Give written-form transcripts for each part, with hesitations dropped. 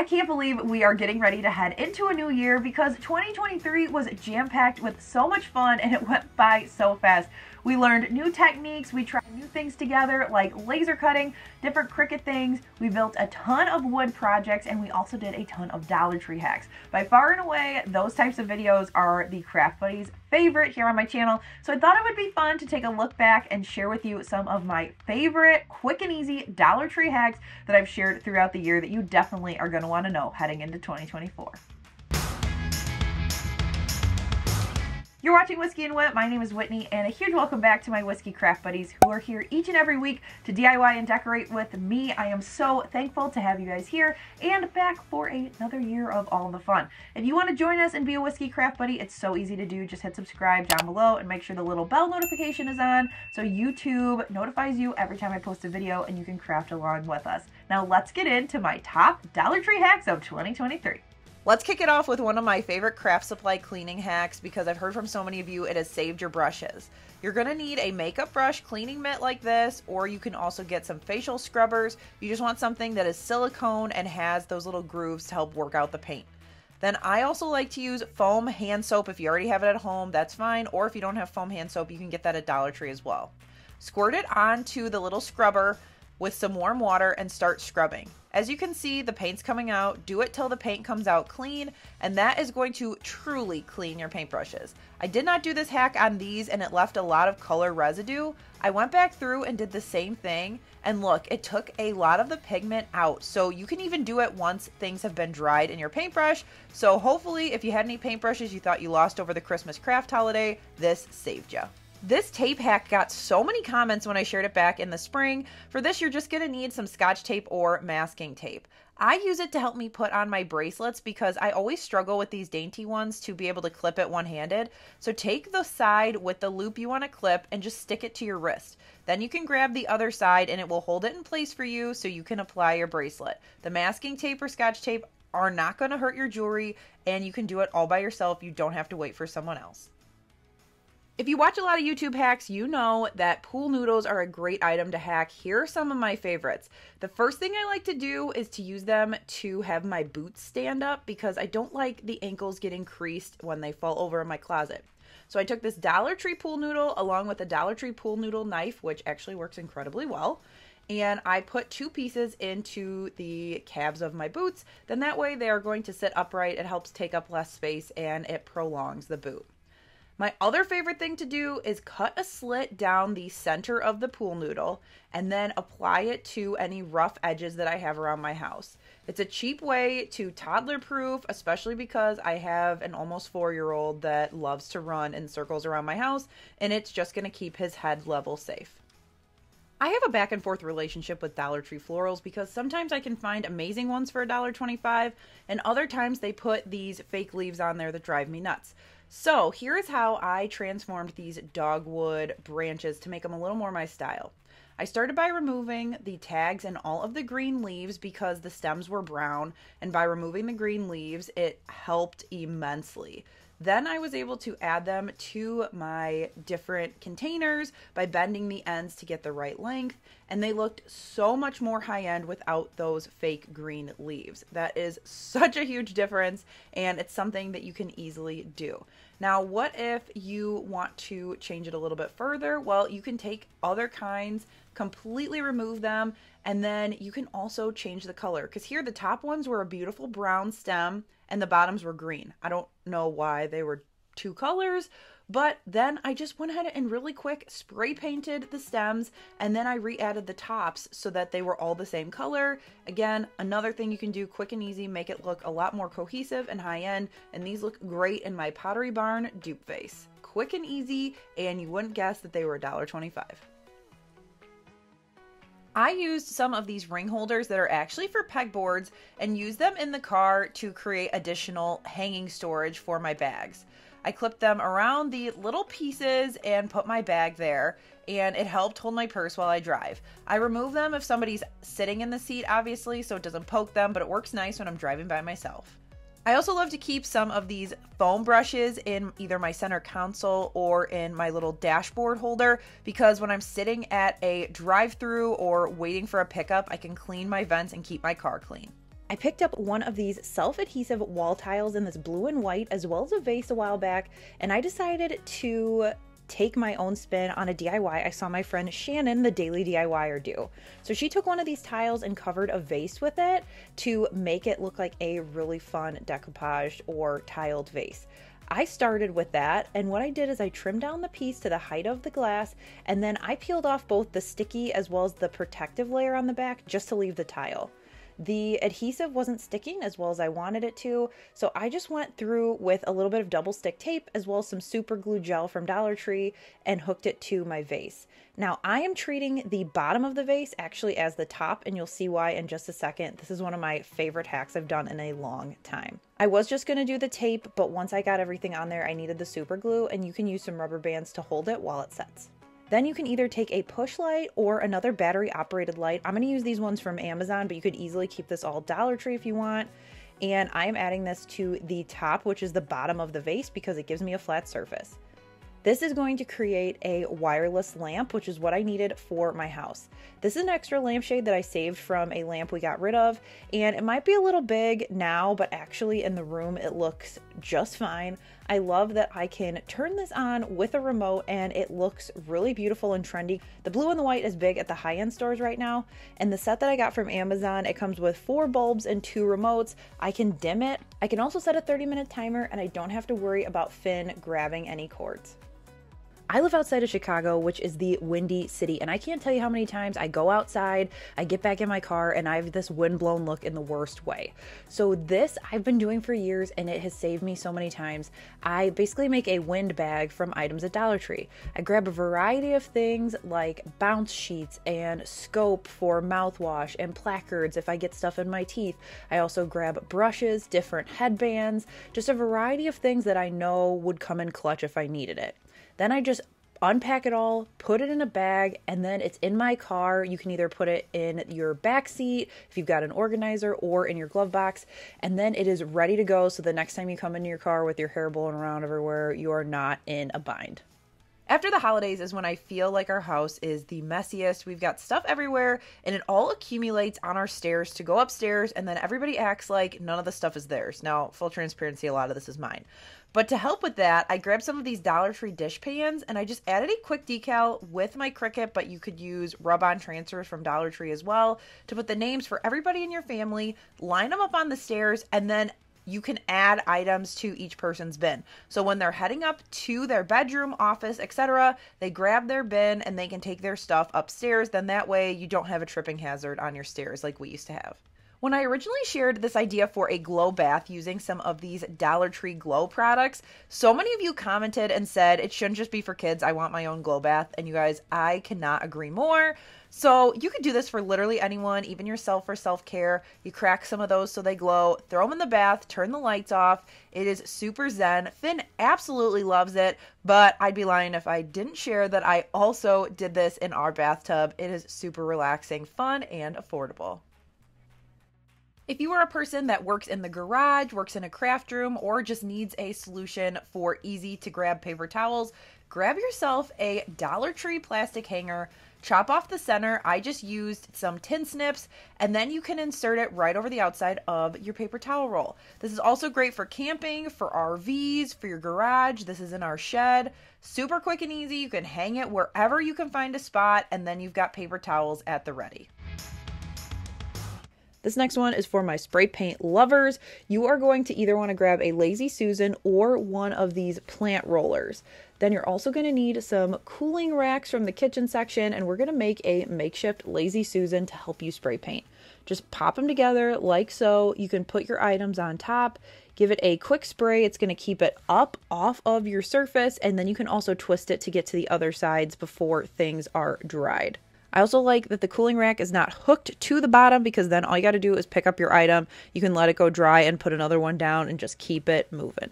I can't believe we are getting ready to head into a new year because 2023 was jam-packed with so much fun and it went by so fast. We learned new techniques, we tried new things together like laser cutting, different Cricut things, we built a ton of wood projects, and we also did a ton of Dollar Tree hacks. By far and away, those types of videos are the Craft Buddies' favorite here on my channel, so I thought it would be fun to take a look back and share with you some of my favorite quick and easy Dollar Tree hacks that I've shared throughout the year that you definitely are going to want to know heading into 2024. You're watching Whiskey and Whit. My name is Whitney, and a huge welcome back to my Whiskey Craft Buddies who are here each and every week to DIY and decorate with me. I am so thankful to have you guys here and back for another year of all the fun. If you want to join us and be a Whiskey Craft Buddy, it's so easy to do. Just hit subscribe down below and make sure the little bell notification is on so YouTube notifies you every time I post a video and you can craft along with us. Now let's get into my top Dollar Tree hacks of 2023. Let's kick it off with one of my favorite craft supply cleaning hacks because I've heard from so many of you it has saved your brushes. You're going to need a makeup brush cleaning mitt like this, or you can also get some facial scrubbers. You just want something that is silicone and has those little grooves to help work out the paint. Then I also like to use foam hand soap. If you already have it at home, that's fine. Or if you don't have foam hand soap, you can get that at Dollar Tree as well. Squirt it onto the little scrubber with some warm water and start scrubbing. As you can see, the paint's coming out. Do it till the paint comes out clean, and that is going to truly clean your paintbrushes. I did not do this hack on these, and it left a lot of color residue. I went back through and did the same thing, and look, it took a lot of the pigment out. So you can even do it once things have been dried in your paintbrush. So hopefully, if you had any paintbrushes you thought you lost over the Christmas craft holiday, this saved you. This tape hack got so many comments when I shared it back in the spring. For this, you're just going to need some Scotch tape or masking tape. I use it to help me put on my bracelets because I always struggle with these dainty ones to be able to clip it one-handed. So take the side with the loop you want to clip and just stick it to your wrist. Then you can grab the other side and it will hold it in place for you so you can apply your bracelet. The masking tape or Scotch tape are not going to hurt your jewelry, and you can do it all by yourself. You don't have to wait for someone else. If you watch a lot of YouTube hacks, you know that pool noodles are a great item to hack. Here are some of my favorites. The first thing I like to do is to use them to have my boots stand up because I don't like the ankles getting creased when they fall over in my closet. So I took this Dollar Tree pool noodle along with a Dollar Tree pool noodle knife, which actually works incredibly well, and I put two pieces into the calves of my boots. Then that way they are going to sit upright. It helps take up less space and it prolongs the boot. My other favorite thing to do is cut a slit down the center of the pool noodle and then apply it to any rough edges that I have around my house. It's a cheap way to toddler proof, especially because I have an almost 4-year-old that loves to run in circles around my house, and it's just going to keep his head level safe. I have a back and forth relationship with Dollar Tree florals because sometimes I can find amazing ones for $1.25 and other times they put these fake leaves on there that drive me nuts. So here is how I transformed these dogwood branches to make them a little more my style. I started by removing the tags and all of the green leaves because the stems were brown, and by removing the green leaves, it helped immensely. Then I was able to add them to my different containers by bending the ends to get the right length, and they looked so much more high-end without those fake green leaves. That is such a huge difference, and it's something that you can easily do. Now, what if you want to change it a little bit further? Well, you can take other kinds, completely remove them, and then you can also change the color because here the top ones were a beautiful brown stem and the bottoms were green. I don't know why they were two colors, but then I just went ahead and really quick spray painted the stems, and then I re-added the tops so that they were all the same color. Again, another thing you can do quick and easy, make it look a lot more cohesive and high-end, and these look great in my Pottery Barn dupe vase. Quick and easy, and you wouldn't guess that they were $1.25. I used some of these ring holders that are actually for pegboards and used them in the car to create additional hanging storage for my bags. I clipped them around the little pieces and put my bag there, and it helped hold my purse while I drive. I remove them if somebody's sitting in the seat, obviously, so it doesn't poke them, but it works nice when I'm driving by myself. I also love to keep some of these foam brushes in either my center console or in my little dashboard holder because when I'm sitting at a drive-through or waiting for a pickup, I can clean my vents and keep my car clean. I picked up one of these self-adhesive wall tiles in this blue and white, as well as a vase a while back, and I decided to take my own spin on a DIY I saw my friend Shannon, the Daily DIYer, do. So she took one of these tiles and covered a vase with it to make it look like a really fun decoupaged or tiled vase. I started with that, and what I did is I trimmed down the piece to the height of the glass, and then I peeled off both the sticky as well as the protective layer on the back just to leave the tile. The adhesive wasn't sticking as well as I wanted it to, so I just went through with a little bit of double stick tape as well as some super glue gel from Dollar Tree and hooked it to my vase. Now I am treating the bottom of the vase actually as the top, and you'll see why in just a second. This is one of my favorite hacks I've done in a long time. I was just going to do the tape, but once I got everything on there I needed the super glue, and you can use some rubber bands to hold it while it sets. Then you can either take a push light or another battery operated light. I'm going to use these ones from Amazon, but you could easily keep this all Dollar Tree if you want. And I am adding this to the top, which is the bottom of the vase, because it gives me a flat surface. This is going to create a wireless lamp, which is what I needed for my house. This is an extra lampshade that I saved from a lamp we got rid of, and it might be a little big now, but actually in the room it looks just fine. I love that I can turn this on with a remote and it looks really beautiful and trendy. The blue and the white is big at the high-end stores right now, and the set that I got from Amazon, it comes with 4 bulbs and 2 remotes. I can dim it. I can also set a 30-minute timer, and I don't have to worry about Finn grabbing any cords. I live outside of Chicago, which is the windy city, and I can't tell you how many times I go outside, I get back in my car, and I have this windblown look in the worst way. So this I've been doing for years, and it has saved me so many times. I basically make a wind bag from items at Dollar Tree. I grab a variety of things like bounce sheets and scope for mouthwash and placards if I get stuff in my teeth. I also grab brushes, different headbands, just a variety of things that I know would come in clutch if I needed it. Then I just unpack it all, put it in a bag, and then it's in my car. You can either put it in your back seat if you've got an organizer or in your glove box, and then it is ready to go. So the next time you come into your car with your hair blowing around everywhere, you are not in a bind. After the holidays is when I feel like our house is the messiest. We've got stuff everywhere, and it all accumulates on our stairs to go upstairs, and then everybody acts like none of the stuff is theirs. Now, full transparency, a lot of this is mine. But to help with that, I grabbed some of these Dollar Tree dish pans, and I just added a quick decal with my Cricut, but you could use rub-on transfers from Dollar Tree as well, to put the names for everybody in your family, line them up on the stairs, and then you can add items to each person's bin. So when they're heading up to their bedroom, office, etc., they grab their bin and they can take their stuff upstairs. Then that way you don't have a tripping hazard on your stairs like we used to have. When I originally shared this idea for a glow bath using some of these Dollar Tree glow products, so many of you commented and said, it shouldn't just be for kids, I want my own glow bath. And you guys, I cannot agree more. So you could do this for literally anyone, even yourself for self-care. You crack some of those so they glow, throw them in the bath, turn the lights off. It is super zen. Finn absolutely loves it, but I'd be lying if I didn't share that I also did this in our bathtub. It is super relaxing, fun, and affordable. If you are a person that works in the garage, works in a craft room, or just needs a solution for easy to grab paper towels, grab yourself a Dollar Tree plastic hanger, chop off the center. I just used some tin snips, and then you can insert it right over the outside of your paper towel roll. This is also great for camping, for RVs, for your garage. This is in our shed. Super quick and easy. You can hang it wherever you can find a spot, and then you've got paper towels at the ready. This next one is for my spray paint lovers. You are going to either want to grab a Lazy Susan or one of these plant rollers. Then you're also going to need some cooling racks from the kitchen section, and we're going to make a makeshift Lazy Susan to help you spray paint. Just pop them together like so. You can put your items on top, give it a quick spray. It's going to keep it up off of your surface, and then you can also twist it to get to the other sides before things are dried. I also like that the cooling rack is not hooked to the bottom, because then all you got to do is pick up your item. You can let it go dry and put another one down and just keep it moving.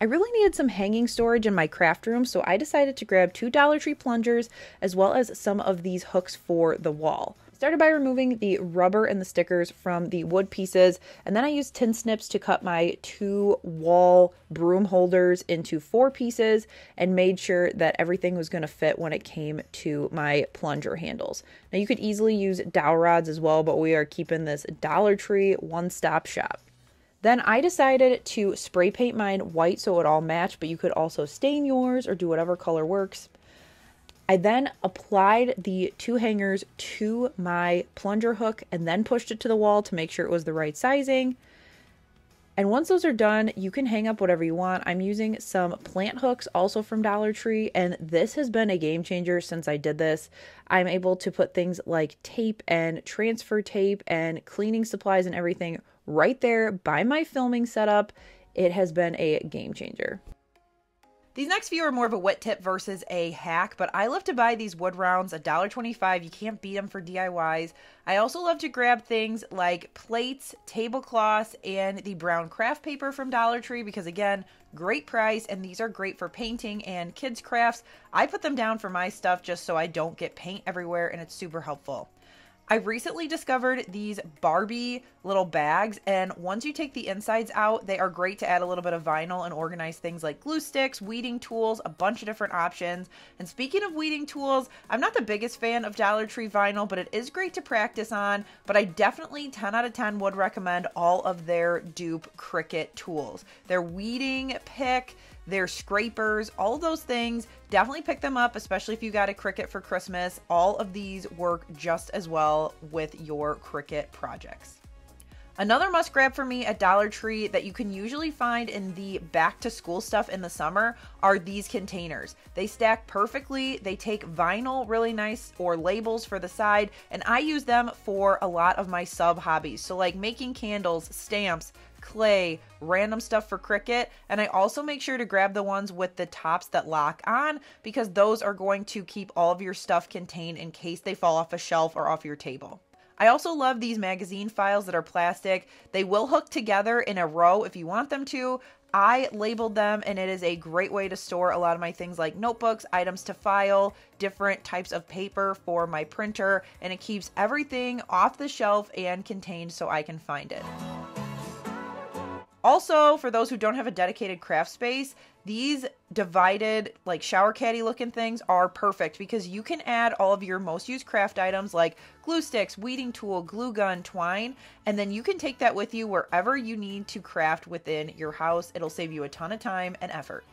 I really needed some hanging storage in my craft room, so I decided to grab 2 Dollar Tree plungers as well as some of these hooks for the wall. Started by removing the rubber and the stickers from the wood pieces, and then I used tin snips to cut my two wall broom holders into 4 pieces and made sure that everything was going to fit when it came to my plunger handles. Now you could easily use dowel rods as well, but we are keeping this Dollar Tree one-stop shop. Then I decided to spray paint mine white so it all matched, but you could also stain yours or do whatever color works. I then applied the 2 hangers to my plunger hook and then pushed it to the wall to make sure it was the right sizing. And once those are done, you can hang up whatever you want. I'm using some plant hooks also from Dollar Tree, and this has been a game changer since I did this. I'm able to put things like tape and transfer tape and cleaning supplies and everything right there by my filming setup. It has been a game changer. These next few are more of a wet tip versus a hack, but I love to buy these wood rounds, $1.25. You can't beat them for DIYs. I also love to grab things like plates, tablecloths, and the brown craft paper from Dollar Tree because, again, great price, and these are great for painting and kids' crafts. I put them down for my stuff just so I don't get paint everywhere, and it's super helpful. I recently discovered these Barbie little bags, and once you take the insides out, they are great to add a little bit of vinyl and organize things like glue sticks, weeding tools, a bunch of different options. And speaking of weeding tools, I'm not the biggest fan of Dollar Tree vinyl, but it is great to practice on, but I definitely 10 out of 10 would recommend all of their dupe Cricut tools. Their weeding pick, their scrapers, all those things, definitely pick them up, especially if you got a Cricut for Christmas. All of these work just as well with your Cricut projects. Another must grab for me at Dollar Tree that you can usually find in the back to school stuff in the summer are these containers. They stack perfectly. They take vinyl really nice or labels for the side, and I use them for a lot of my sub hobbies. So like making candles, stamps, clay, random stuff for Cricut, and I also make sure to grab the ones with the tops that lock on because those are going to keep all of your stuff contained in case they fall off a shelf or off your table. I also love these magazine files that are plastic. They will hook together in a row if you want them to. I labeled them, and it is a great way to store a lot of my things like notebooks, items to file, different types of paper for my printer, and it keeps everything off the shelf and contained so I can find it. Also, for those who don't have a dedicated craft space, these divided like shower caddy looking things are perfect because you can add all of your most used craft items like glue sticks, weeding tool, glue gun, twine, and then you can take that with you wherever you need to craft within your house. It'll save you a ton of time and effort.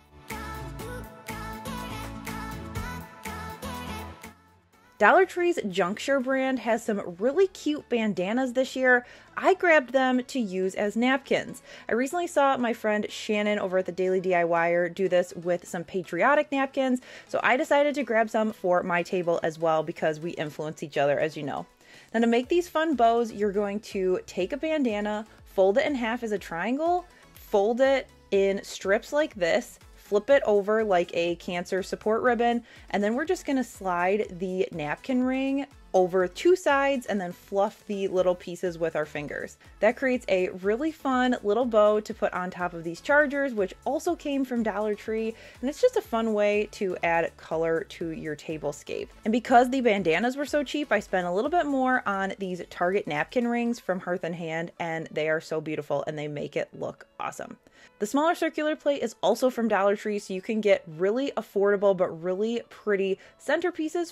Dollar Tree's Juncture brand has some really cute bandanas this year. I grabbed them to use as napkins. I recently saw my friend Shannon over at the Daily DIYer do this with some patriotic napkins, so I decided to grab some for my table as well because we influence each other, as you know. Now to make these fun bows, you're going to take a bandana, fold it in half as a triangle, fold it in strips like this, flip it over like a cancer support ribbon, and then we're just gonna slide the napkin ring over 2 sides and then fluff the little pieces with our fingers. That creates a really fun little bow to put on top of these chargers, which also came from Dollar Tree, and it's just a fun way to add color to your tablescape. And because the bandanas were so cheap, I spent a little bit more on these Target napkin rings from Hearth and Hand, and they are so beautiful and they make it look awesome. The smaller circular plate is also from Dollar Tree, so you can get really affordable but really pretty centerpieces.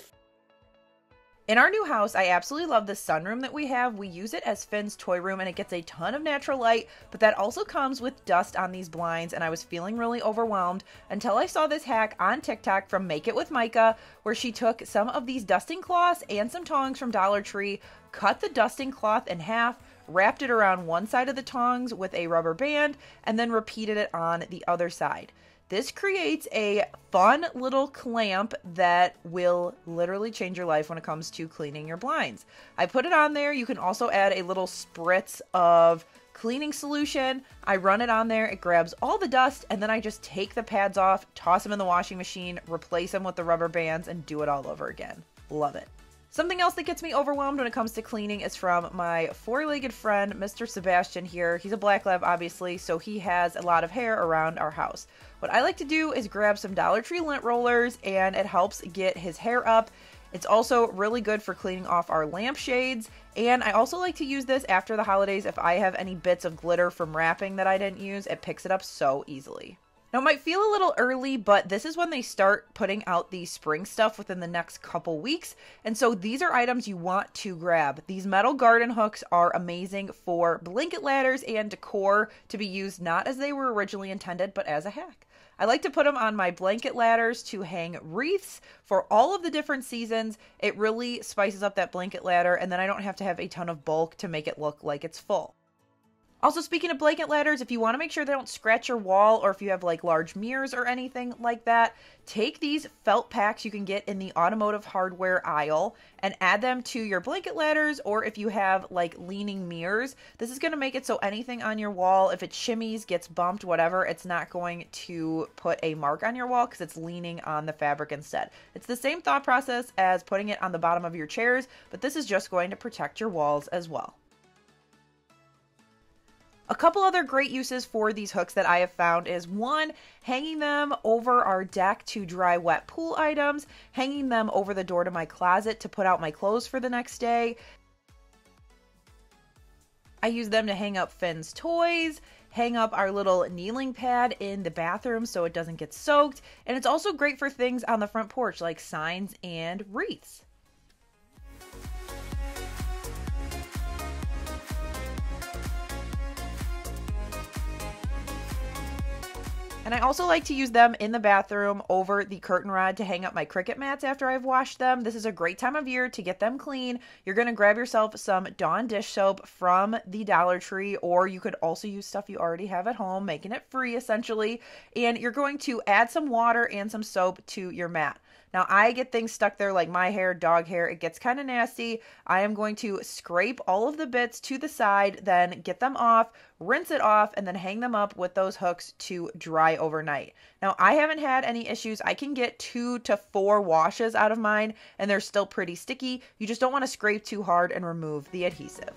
In our new house, I absolutely love the sunroom that we have. We use it as Finn's toy room, and it gets a ton of natural light, but that also comes with dust on these blinds, and I was feeling really overwhelmed until I saw this hack on TikTok from Make It With Micah, where she took some of these dusting cloths and some tongs from Dollar Tree, cut the dusting cloth in half, wrapped it around one side of the tongs with a rubber band, and then repeated it on the other side. This creates a fun little clamp that will literally change your life when it comes to cleaning your blinds. I put it on there. You can also add a little spritz of cleaning solution. I run it on there. It grabs all the dust, and then I just take the pads off, toss them in the washing machine, replace them with the rubber bands, and do it all over again. Love it. Something else that gets me overwhelmed when it comes to cleaning is from my 4-legged friend, Mr. Sebastian here. He's a black lab, obviously, so he has a lot of hair around our house. What I like to do is grab some Dollar Tree lint rollers, and it helps get his hair up. It's also really good for cleaning off our lampshades, and I also like to use this after the holidays. If I have any bits of glitter from wrapping that I didn't use, it picks it up so easily. Now, it might feel a little early, but this is when they start putting out the spring stuff within the next couple weeks. And so these are items you want to grab. These metal garden hooks are amazing for blanket ladders and decor to be used not as they were originally intended, but as a hack. I like to put them on my blanket ladders to hang wreaths for all of the different seasons. It really spices up that blanket ladder, and then I don't have to have a ton of bulk to make it look like it's full. Also, speaking of blanket ladders, if you want to make sure they don't scratch your wall, or if you have like large mirrors or anything like that, take these felt packs you can get in the automotive hardware aisle and add them to your blanket ladders, or if you have like leaning mirrors. This is going to make it so anything on your wall, if it shimmies, gets bumped, whatever, it's not going to put a mark on your wall because it's leaning on the fabric instead. It's the same thought process as putting it on the bottom of your chairs, but this is just going to protect your walls as well. A couple other great uses for these hooks that I have found is, one, hanging them over our deck to dry wet pool items, hanging them over the door to my closet to put out my clothes for the next day. I use them to hang up Finn's toys, hang up our little kneeling pad in the bathroom so it doesn't get soaked, and it's also great for things on the front porch like signs and wreaths. And I also like to use them in the bathroom over the curtain rod to hang up my Cricut mats after I've washed them. This is a great time of year to get them clean. You're going to grab yourself some Dawn dish soap from the Dollar Tree, or you could also use stuff you already have at home, making it free essentially. And you're going to add some water and some soap to your mat. Now, I get things stuck there like my hair, dog hair. It gets kind of nasty. I am going to scrape all of the bits to the side, then get them off, rinse it off, and then hang them up with those hooks to dry overnight. Now, I haven't had any issues. I can get 2 to 4 washes out of mine, and they're still pretty sticky. You just don't want to scrape too hard and remove the adhesive.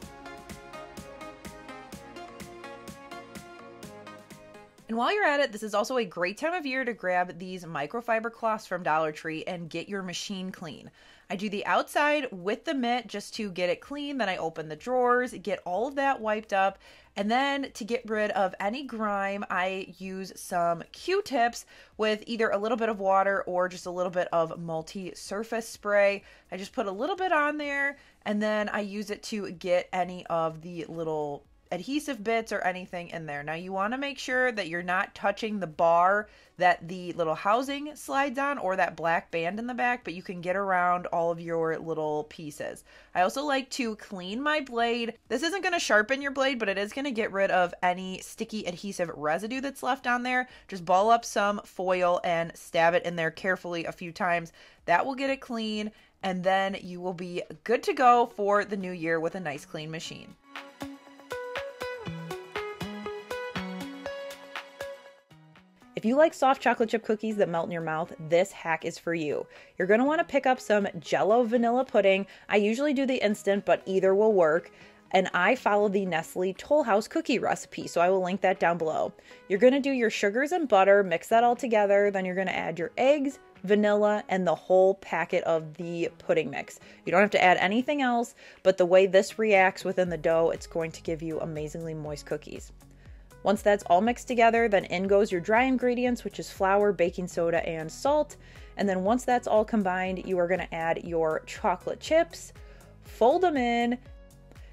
And while you're at it, this is also a great time of year to grab these microfiber cloths from Dollar Tree and get your machine clean. I do the outside with the mitt just to get it clean, then I open the drawers, get all of that wiped up, and then to get rid of any grime, I use some Q-tips with either a little bit of water or just a little bit of multi-surface spray. I just put a little bit on there, and then I use it to get any of the little adhesive bits or anything in there. Now, you want to make sure that you're not touching the bar that the little housing slides on or that black band in the back, but you can get around all of your little pieces. I also like to clean my blade. This isn't going to sharpen your blade, but it is going to get rid of any sticky adhesive residue that's left on there. Just ball up some foil and stab it in there carefully a few times. That will get it clean, and then you will be good to go for the new year with a nice clean machine. If you like soft chocolate chip cookies that melt in your mouth, this hack is for you. You're going to want to pick up some Jell-O vanilla pudding. I usually do the instant, but either will work. And I follow the Nestle Toll House cookie recipe, so I will link that down below. You're going to do your sugars and butter, mix that all together, then you're going to add your eggs, vanilla, and the whole packet of the pudding mix. You don't have to add anything else, but the way this reacts within the dough, it's going to give you amazingly moist cookies. Once that's all mixed together, then in goes your dry ingredients, which is flour, baking soda, and salt. And then once that's all combined, you are going to add your chocolate chips, fold them in,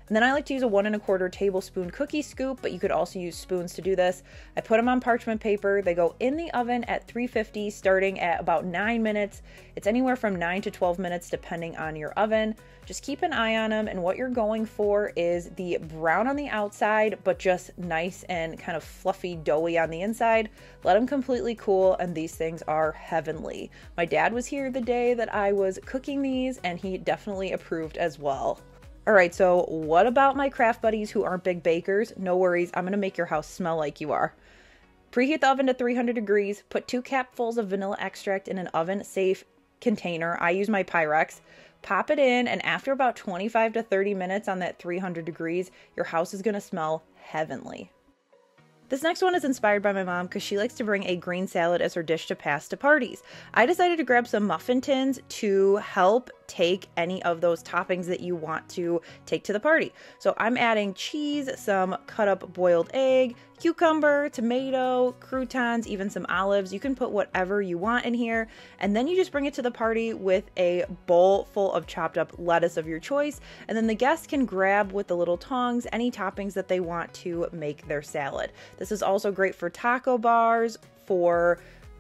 and then I like to use a 1 1/4 tablespoon cookie scoop, but you could also use spoons to do this. I put them on parchment paper. They go in the oven at 350, starting at about 9 minutes. It's anywhere from 9 to 12 minutes, depending on your oven. Just keep an eye on them, and what you're going for is the brown on the outside, but just nice and kind of fluffy, doughy on the inside. Let them completely cool, and these things are heavenly. My dad was here the day that I was cooking these, and he definitely approved as well. All right, so what about my craft buddies who aren't big bakers? No worries, I'm gonna make your house smell like you are. Preheat the oven to 300 degrees, put 2 capfuls of vanilla extract in an oven-safe container. I use my Pyrex. Pop it in, and after about 25 to 30 minutes on that 300 degrees, your house is going to smell heavenly. This next one is inspired by my mom because she likes to bring a green salad as her dish to pass to parties. I decided to grab some muffin tins to help take any of those toppings that you want to take to the party. So I'm adding cheese, some cut up boiled egg, cucumber, tomato, croutons, even some olives. You can put whatever you want in here, and then you just bring it to the party with a bowl full of chopped up lettuce of your choice, and then the guests can grab with the little tongs any toppings that they want to make their salad. This is also great for taco bars, for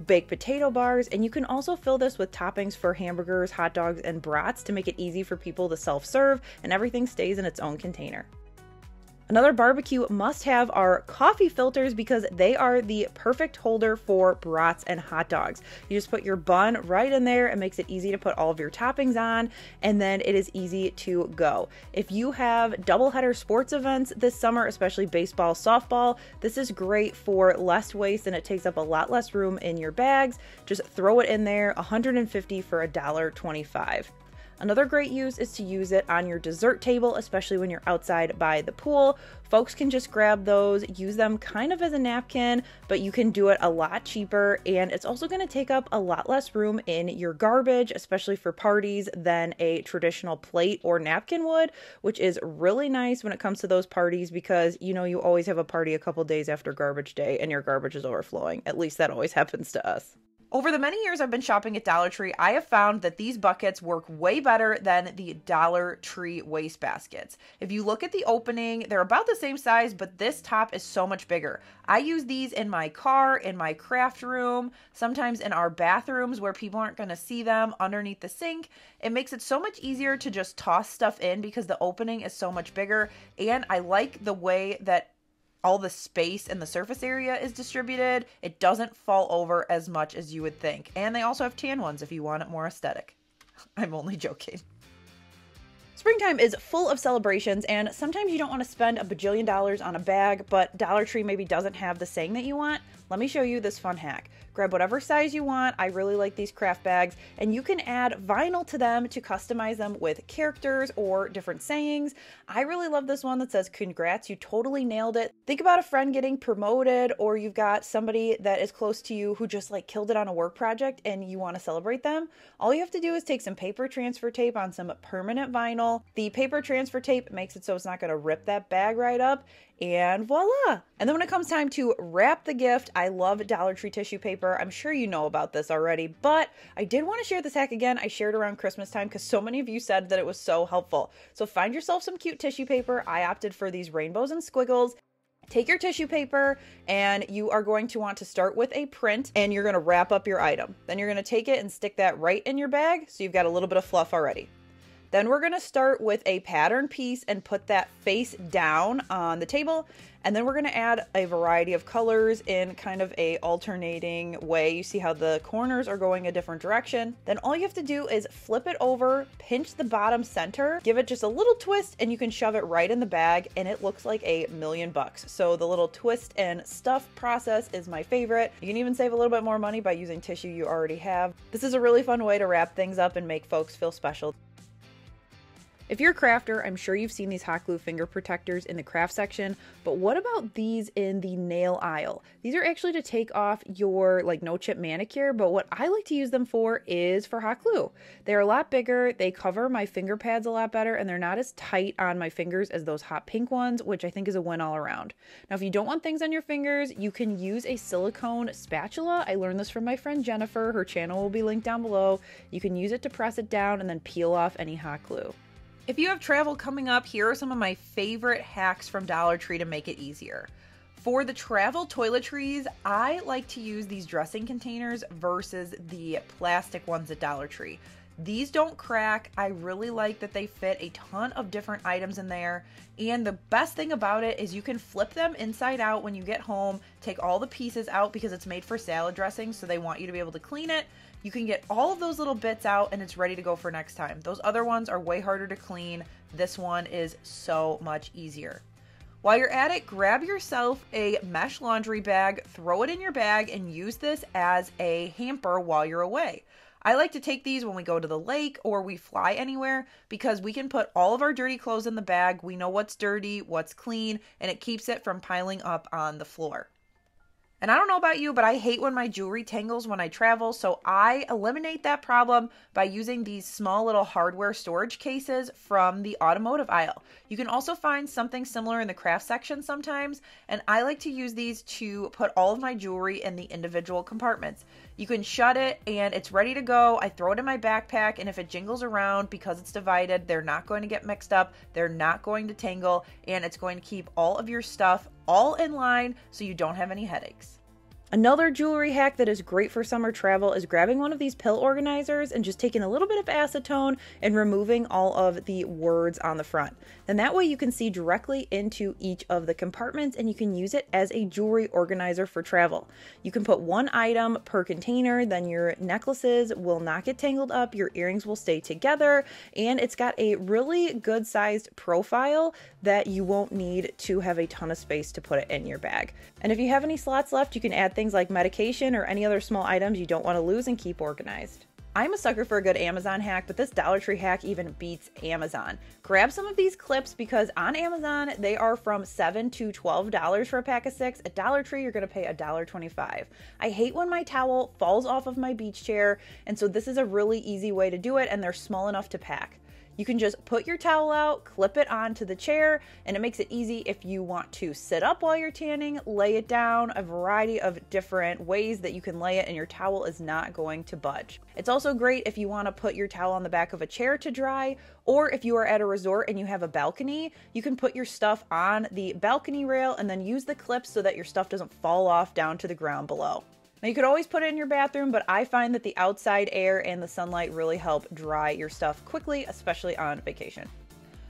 baked potato bars, and you can also fill this with toppings for hamburgers, hot dogs, and brats to make it easy for people to self-serve, and everything stays in its own container. Another barbecue must-have are coffee filters because they are the perfect holder for brats and hot dogs. You just put your bun right in there. It makes it easy to put all of your toppings on, and then it is easy to go. If you have doubleheader sports events this summer, especially baseball, softball, this is great for less waste, and it takes up a lot less room in your bags. Just throw it in there, $150 for $1.25. Another great use is to use it on your dessert table, especially when you're outside by the pool. Folks can just grab those, use them kind of as a napkin, but you can do it a lot cheaper, and it's also going to take up a lot less room in your garbage, especially for parties, than a traditional plate or napkin would, which is really nice when it comes to those parties because, you know, you always have a party a couple days after garbage day and your garbage is overflowing. At least that always happens to us. Over the many years I've been shopping at Dollar Tree, I have found that these buckets work way better than the Dollar Tree waste baskets. If you look at the opening, they're about the same size, but this top is so much bigger. I use these in my car, in my craft room, sometimes in our bathrooms where people aren't going to see them, underneath the sink. It makes it so much easier to just toss stuff in because the opening is so much bigger, and I like the way that all the space in the surface area is distributed. It doesn't fall over as much as you would think. And they also have tan ones if you want it more aesthetic. I'm only joking. Springtime is full of celebrations, and sometimes you don't want to spend a bajillion dollars on a bag, but Dollar Tree maybe doesn't have the saying that you want. Let me show you this fun hack. Grab whatever size you want. I really like these craft bags, and you can add vinyl to them to customize them with characters or different sayings. I really love this one that says, "Congrats, you totally nailed it." Think about a friend getting promoted, or you've got somebody that is close to you who just like killed it on a work project and you want to celebrate them. All you have to do is take some paper transfer tape on some permanent vinyl. The paper transfer tape makes it so it's not going to rip that bag right up. And voila! And then when it comes time to wrap the gift, I love Dollar Tree tissue paper. I'm sure you know about this already, but I did want to share this hack again. I shared around Christmas time because so many of you said that it was so helpful. So find yourself some cute tissue paper. I opted for these rainbows and squiggles. Take your tissue paper, and you are going to want to start with a print, and you're going to wrap up your item. Then you're going to take it and stick that right in your bag, so you've got a little bit of fluff already. Then we're going to start with a pattern piece and put that face down on the table. And then we're going to add a variety of colors in kind of a alternating way. You see how the corners are going a different direction. Then all you have to do is flip it over, pinch the bottom center, give it just a little twist, and you can shove it right in the bag, and it looks like $1,000,000. So the little twist and stuff process is my favorite. You can even save a little bit more money by using tissue you already have. This is a really fun way to wrap things up and make folks feel special. If you're a crafter, I'm sure you've seen these hot glue finger protectors in the craft section, but what about these in the nail aisle? These are actually to take off your like no chip manicure, but what I like to use them for is for hot glue. They're a lot bigger, they cover my finger pads a lot better, and they're not as tight on my fingers as those hot pink ones, which I think is a win all around. Now, if you don't want things on your fingers, you can use a silicone spatula. I learned this from my friend Jennifer. Her channel will be linked down below. You can use it to press it down and then peel off any hot glue. If you have travel coming up, here are some of my favorite hacks from Dollar Tree to make it easier. For the travel toiletries, I like to use these dressing containers versus the plastic ones at Dollar Tree. These don't crack. I really like that they fit a ton of different items in there. And the best thing about it is you can flip them inside out when you get home, take all the pieces out because it's made for salad dressing, so they want you to be able to clean it. You can get all of those little bits out and it's ready to go for next time. Those other ones are way harder to clean. This one is so much easier. While you're at it, grab yourself a mesh laundry bag, throw it in your bag, and use this as a hamper while you're away. I like to take these when we go to the lake or we fly anywhere because we can put all of our dirty clothes in the bag. We know what's dirty, what's clean, and it keeps it from piling up on the floor. And I don't know about you, but I hate when my jewelry tangles when I travel, so I eliminate that problem by using these small little hardware storage cases from the automotive aisle. You can also find something similar in the craft section sometimes, and I like to use these to put all of my jewelry in the individual compartments. You can shut it and it's ready to go. I throw it in my backpack, and if it jingles around because it's divided, they're not going to get mixed up, they're not going to tangle, and it's going to keep all of your stuff all in line so you don't have any headaches. Another jewelry hack that is great for summer travel is grabbing one of these pill organizers and just taking a little bit of acetone and removing all of the words on the front. Then that way you can see directly into each of the compartments and you can use it as a jewelry organizer for travel. You can put one item per container, then your necklaces will not get tangled up, your earrings will stay together, and it's got a really good sized profile that you won't need to have a ton of space to put it in your bag. And if you have any slots left, you can add things like medication or any other small items you don't want to lose and keep organized. I'm a sucker for a good Amazon hack, but this Dollar Tree hack even beats Amazon. Grab some of these clips because on Amazon, they are from $7 to $12 for a pack of 6. At Dollar Tree, you're gonna pay $1.25. I hate when my towel falls off of my beach chair, and so this is a really easy way to do it, and they're small enough to pack. You can just put your towel out, clip it onto the chair, and it makes it easy if you want to sit up while you're tanning, lay it down, a variety of different ways that you can lay it and your towel is not going to budge. It's also great if you want to put your towel on the back of a chair to dry, or if you are at a resort and you have a balcony, you can put your stuff on the balcony rail and then use the clips so that your stuff doesn't fall off down to the ground below. Now you could always put it in your bathroom, but I find that the outside air and the sunlight really help dry your stuff quickly, especially on vacation.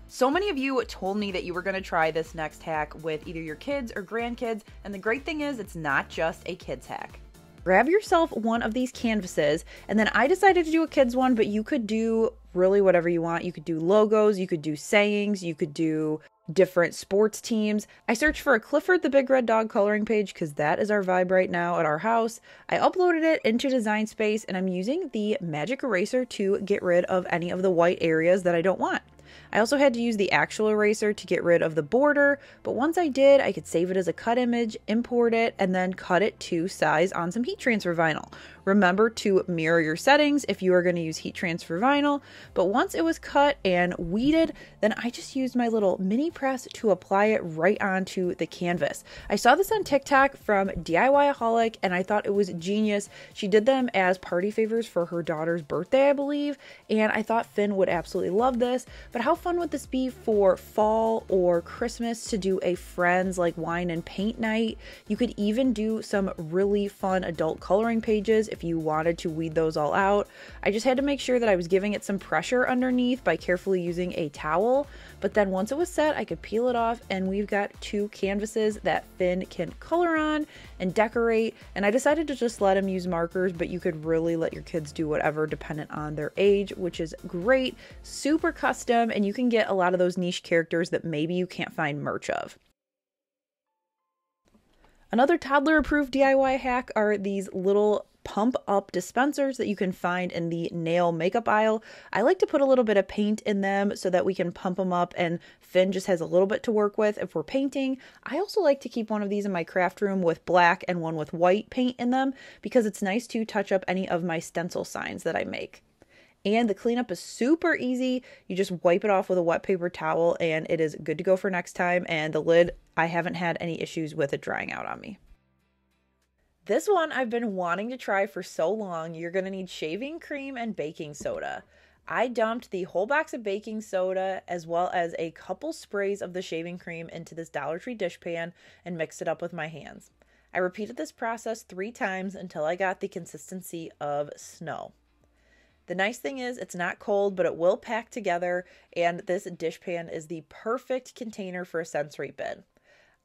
So many of you told me that you were going to try this next hack with either your kids or grandkids, and the great thing is it's not just a kids hack. Grab yourself one of these canvases, and then I decided to do a kids one, but you could do really whatever you want. You could do logos, you could do sayings, you could do different sports teams. I searched for a Clifford the Big Red Dog coloring page because that is our vibe right now at our house. I uploaded it into Design Space and I'm using the magic eraser to get rid of any of the white areas that I don't want. I also had to use the actual eraser to get rid of the border, but once I did, I could save it as a cut image, import it, and then cut it to size on some heat transfer vinyl. Remember to mirror your settings if you are going to use heat transfer vinyl, but once it was cut and weeded, then I just used my little mini press to apply it right onto the canvas. I saw this on TikTok from DIYaholic and I thought it was genius. She did them as party favors for her daughter's birthday, I believe, and I thought Finn would absolutely love this, but how fun would this be for fall or Christmas to do a friends like wine and paint night? You could even do some really fun adult coloring pages if you wanted to weed those all out. I just had to make sure that I was giving it some pressure underneath by carefully using a towel, but then once it was set, I could peel it off and we've got two canvases that Finn can color on and decorate, and I decided to just let him use markers, but you could really let your kids do whatever dependent on their age, which is great, super custom, and you can get a lot of those niche characters that maybe you can't find merch of. Another toddler-approved DIY hack are these little pump up dispensers that you can find in the nail makeup aisle. I like to put a little bit of paint in them so that we can pump them up and Finn just has a little bit to work with if we're painting. I also like to keep one of these in my craft room with black and one with white paint in them because it's nice to touch up any of my stencil signs that I make. And the cleanup is super easy. You just wipe it off with a wet paper towel and it is good to go for next time. And the lid, I haven't had any issues with it drying out on me. This one I've been wanting to try for so long. You're going to need shaving cream and baking soda. I dumped the whole box of baking soda as well as a couple sprays of the shaving cream into this Dollar Tree dishpan and mixed it up with my hands. I repeated this process 3 times until I got the consistency of snow. The nice thing is it's not cold, but it will pack together, and this dishpan is the perfect container for a sensory bin.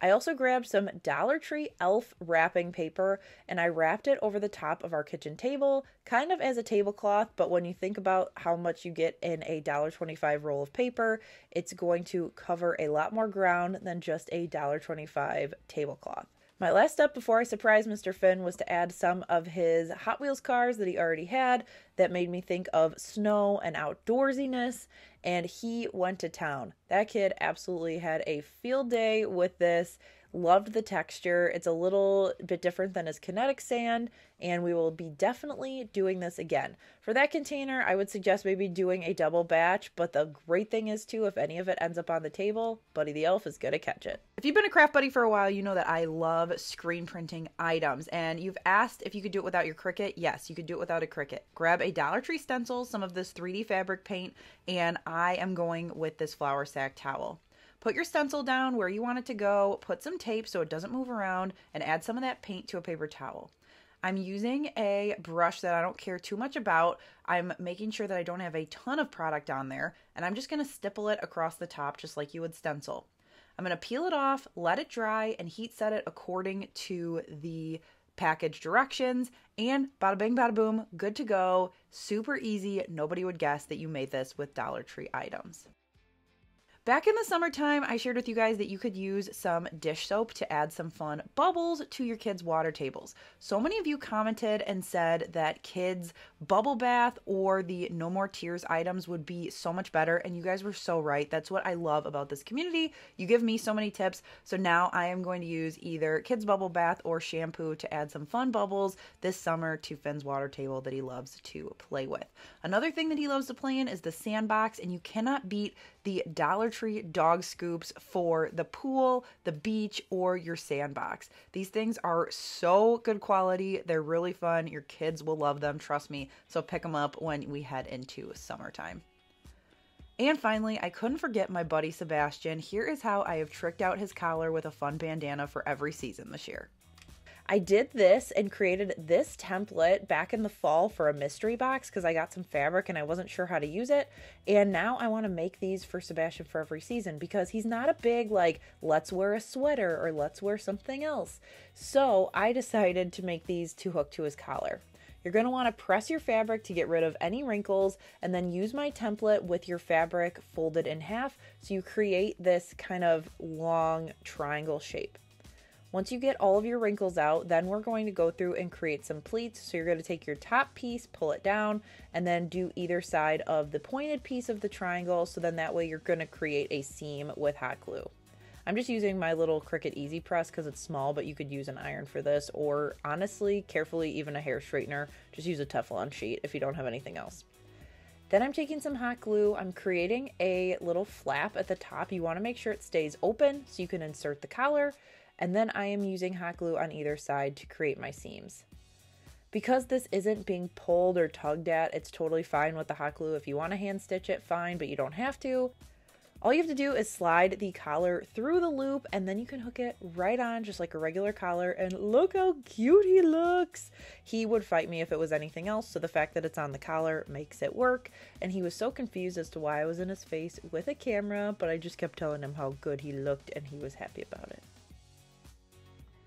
I also grabbed some Dollar Tree elf wrapping paper and I wrapped it over the top of our kitchen table, kind of as a tablecloth, but when you think about how much you get in a $1.25 roll of paper, it's going to cover a lot more ground than just a $1.25 tablecloth. My last step before I surprised Mr. Finn was to add some of his Hot Wheels cars that he already had that made me think of snow and outdoorsiness, and he went to town. That kid absolutely had a field day with this. Loved the texture. It's a little bit different than his kinetic sand, and we will be definitely doing this again. For that container, I would suggest maybe doing a double batch, but the great thing is too, if any of it ends up on the table, Buddy the Elf is gonna catch it. If you've been a craft buddy for a while, you know that I love screen printing items, and you've asked if you could do it without your Cricut. Yes, you could do it without a Cricut. Grab a Dollar Tree stencil, some of this 3D fabric paint, and I am going with this flour sack towel. Put your stencil down where you want it to go, put some tape so it doesn't move around, and add some of that paint to a paper towel. I'm using a brush that I don't care too much about. I'm making sure that I don't have a ton of product on there, and I'm just gonna stipple it across the top just like you would stencil. I'm gonna peel it off, let it dry, and heat set it according to the package directions, and bada bing, bada boom, good to go. Super easy. Nobody would guess that you made this with Dollar Tree items. Back in the summertime, I shared with you guys that you could use some dish soap to add some fun bubbles to your kids' water tables. So many of you commented and said that kids' bubble bath or the No More Tears items would be so much better, and you guys were so right. That's what I love about this community. You give me so many tips, so now I am going to use either kids' bubble bath or shampoo to add some fun bubbles this summer to Finn's water table that he loves to play with. Another thing that he loves to play in is the sandbox, and you cannot beat the Dollar Tree dog scoops for the pool, the beach, or your sandbox. These things are so good quality. They're really fun. Your kids will love them, trust me. So pick them up when we head into summertime. And finally, I couldn't forget my buddy Sebastian. Here is how I have tricked out his collar with a fun bandana for every season this year. I did this and created this template back in the fall for a mystery box because I got some fabric and I wasn't sure how to use it. And now I want to make these for Sebastian for every season because he's not a big like, let's wear a sweater or let's wear something else. So I decided to make these to hook to his collar. You're going to want to press your fabric to get rid of any wrinkles and then use my template with your fabric folded in half so you create this kind of long triangle shape. Once you get all of your wrinkles out, then we're going to go through and create some pleats. So you're going to take your top piece, pull it down, and then do either side of the pointed piece of the triangle. So then that way you're going to create a seam with hot glue. I'm just using my little Cricut Easy Press because it's small, but you could use an iron for this, or honestly, carefully, even a hair straightener. Just use a Teflon sheet if you don't have anything else. Then I'm taking some hot glue. I'm creating a little flap at the top. You want to make sure it stays open so you can insert the collar. And then I am using hot glue on either side to create my seams. Because this isn't being pulled or tugged at, it's totally fine with the hot glue. If you want to hand stitch it, fine, but you don't have to. All you have to do is slide the collar through the loop and then you can hook it right on just like a regular collar, and look how cute he looks. He would fight me if it was anything else, so the fact that it's on the collar makes it work, and he was so confused as to why I was in his face with a camera, but I just kept telling him how good he looked and he was happy about it.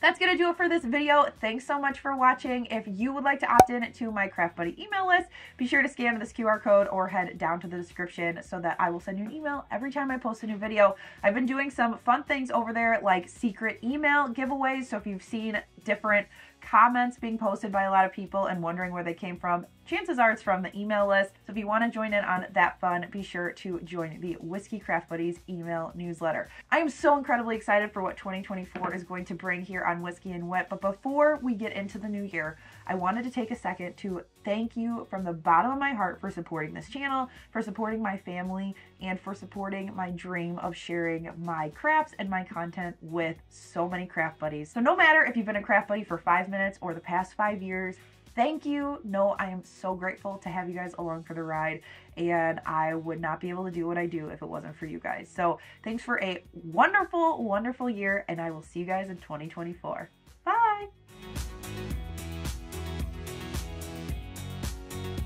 That's going to do it for this video. Thanks so much for watching. If you would like to opt in to my Craft Buddy email list, be sure to scan this QR code or head down to the description so that I will send you an email every time I post a new video. I've been doing some fun things over there like secret email giveaways. So if you've seen different comments being posted by a lot of people and wondering where they came from, chances are it's from the email list. So if you want to join in on that fun, be sure to join the Whiskey Craft Buddies email newsletter. I am so incredibly excited for what 2024 is going to bring here on Whiskey and Whit, but before we get into the new year, I wanted to take a second to thank you from the bottom of my heart for supporting this channel, for supporting my family, and for supporting my dream of sharing my crafts and my content with so many craft buddies. So no matter if you've been a craft buddy for 5 minutes or the past 5 years, thank you. No, I am so grateful to have you guys along for the ride, and I would not be able to do what I do if it wasn't for you guys. So thanks for a wonderful, wonderful year, and I will see you guys in 2024. Bye!